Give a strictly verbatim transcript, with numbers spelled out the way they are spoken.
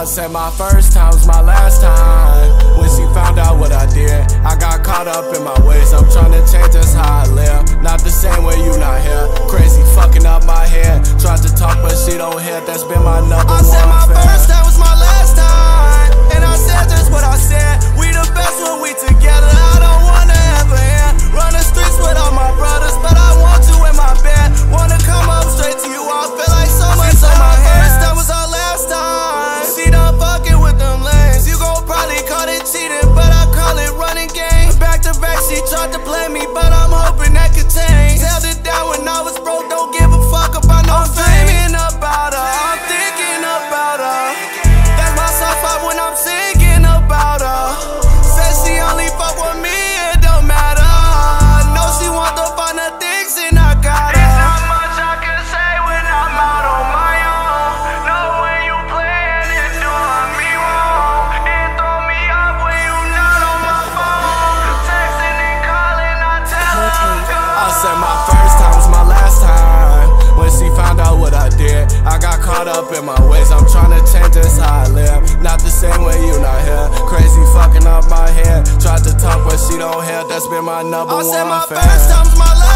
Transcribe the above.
I said my first time's my last time. When she found out what I did, I got caught up in my ways. I'm trying to change, that's how I live. Not the same way, you not here. Crazy fucking up my head. Tried to talk but she don't hear. That's been my number one. I said my fan. first time was my last time, and I said just what I said. We the best when we together. I don't wanna ever end. Run the streets with all my brothers, but I want you in my bed. Wanna come up straight to you. I feel like so much on my head. She tried to blame me, but I'm hoping that could change. Held it down when I was broke, don't give a fuck about no I'm dreaming about her, I'm thinking about her. That's my sci-fi when I'm singing about her. Says she only fuck with me, it don't matter. No, she want to find her things and I got her. There's not much I can say when I'm out on my own. No, when you playin' it doing me wrong. It throw me up when you not on my phone. I said my first time was my last time. When she found out what I did, I got caught up in my ways. I'm trying to change, this how I live. Not the same way, you not here. Crazy fucking up my head. Tried to talk but she don't hear. That's been my number one fan. I said my first time was my last time.